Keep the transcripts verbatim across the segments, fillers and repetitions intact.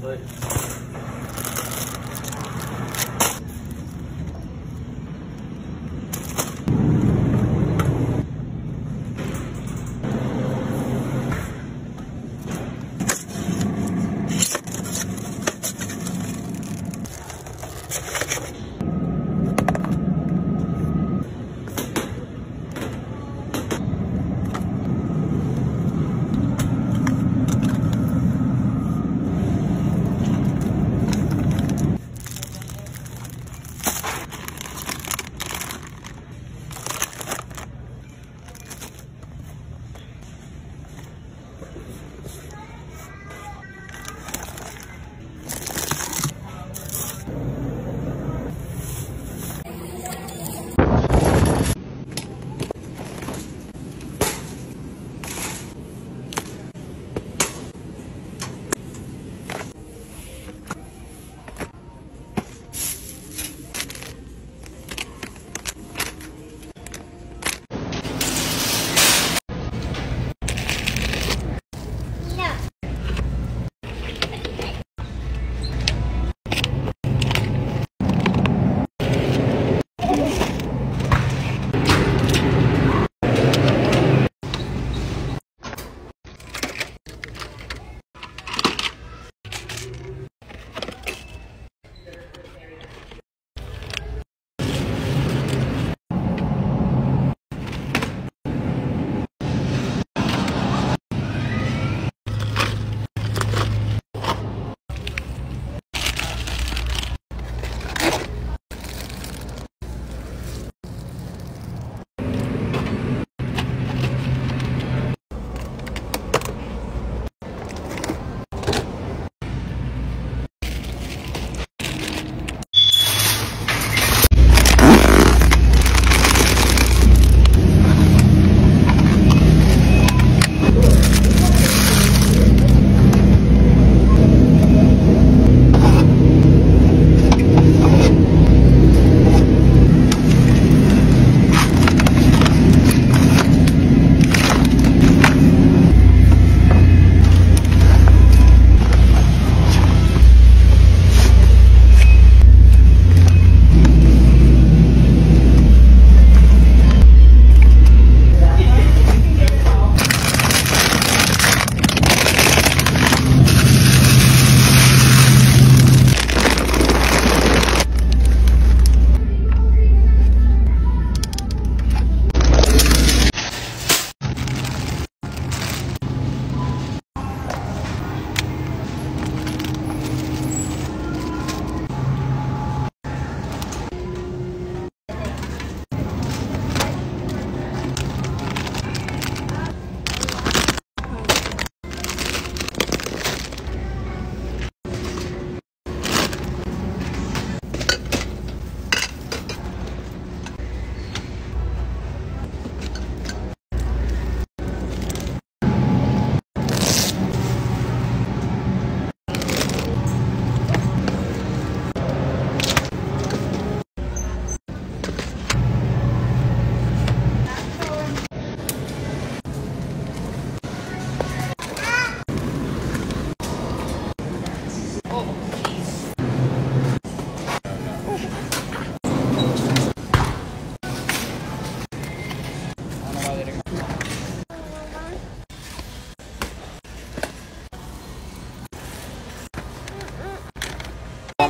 But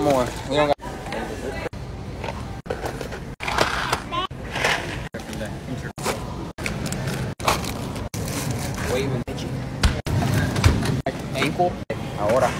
more. We don't got waving bitchy. Ankle. Ahora.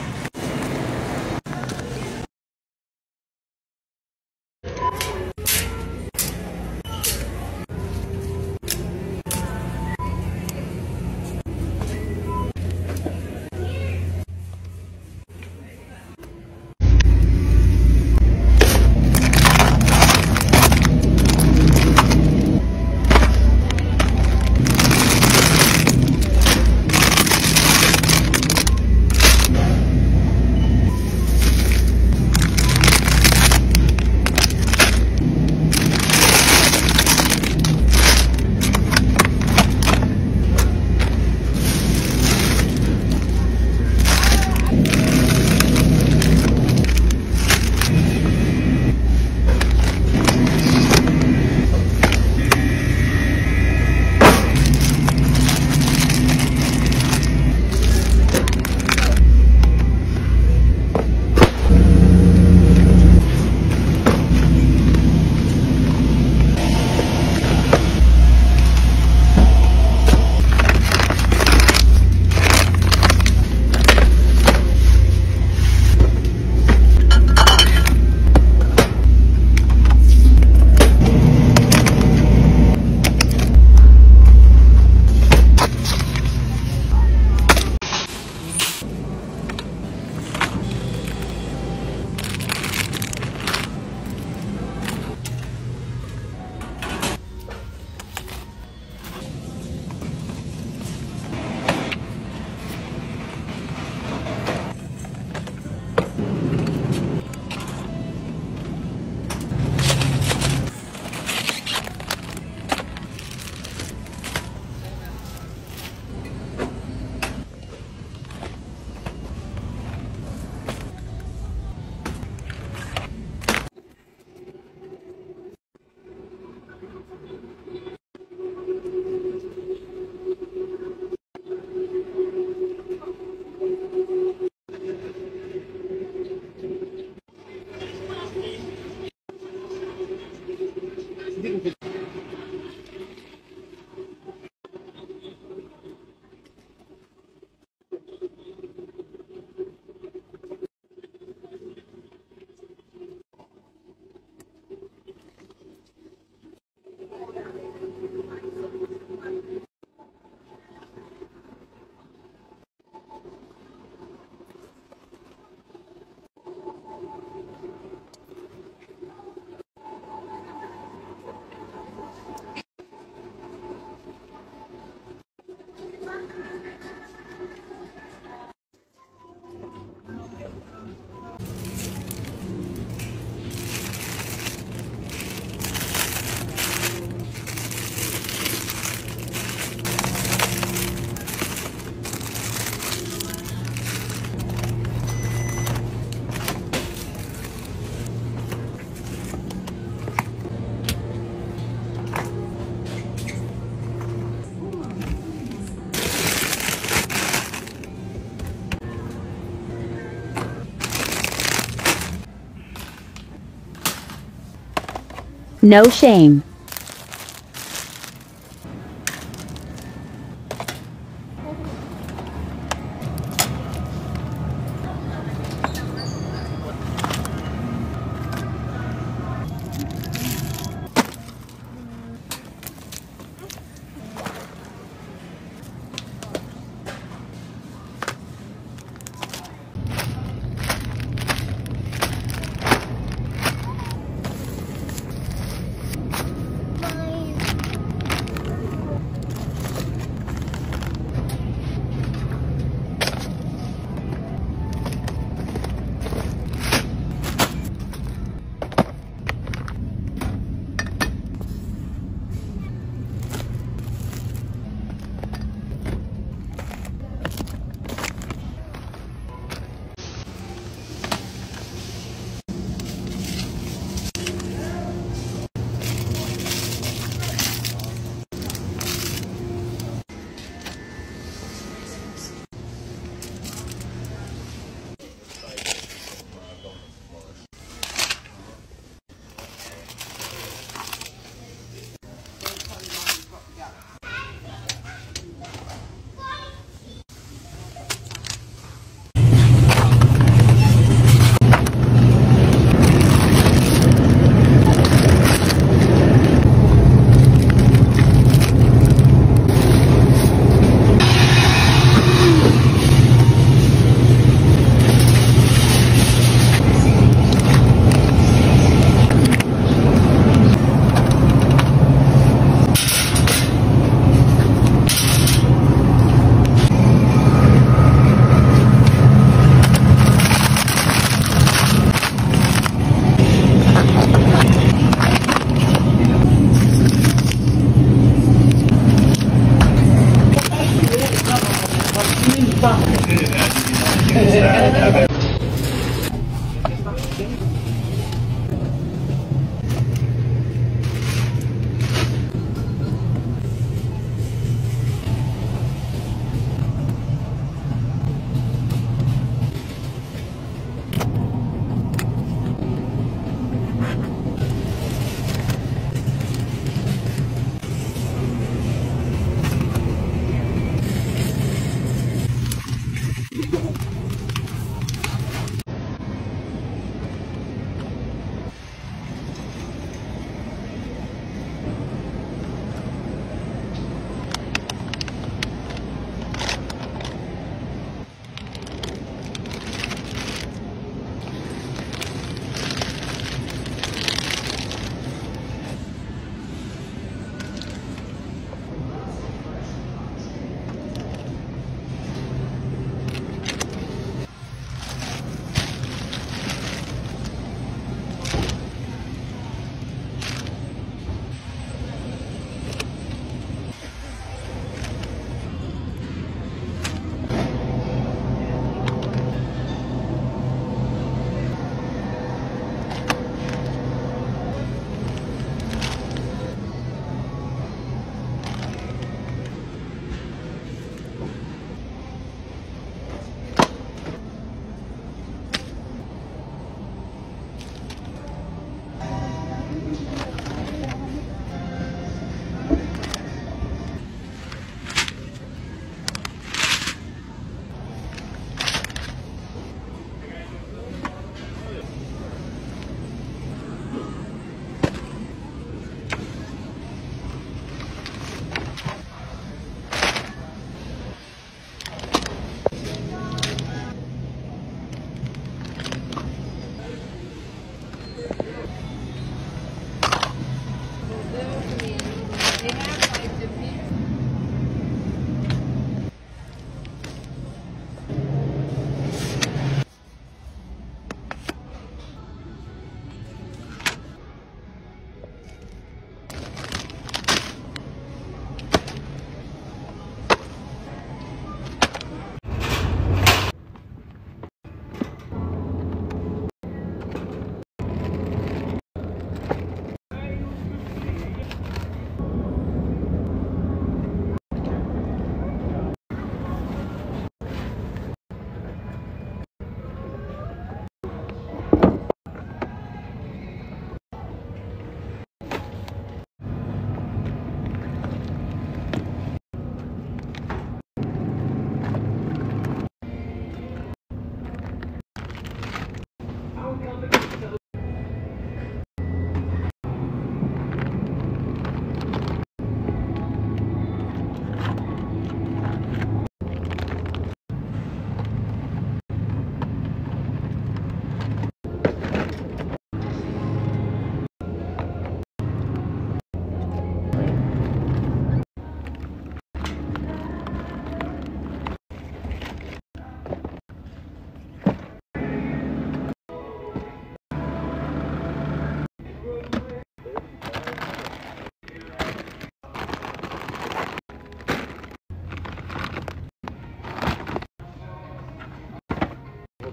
No shame.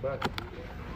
back.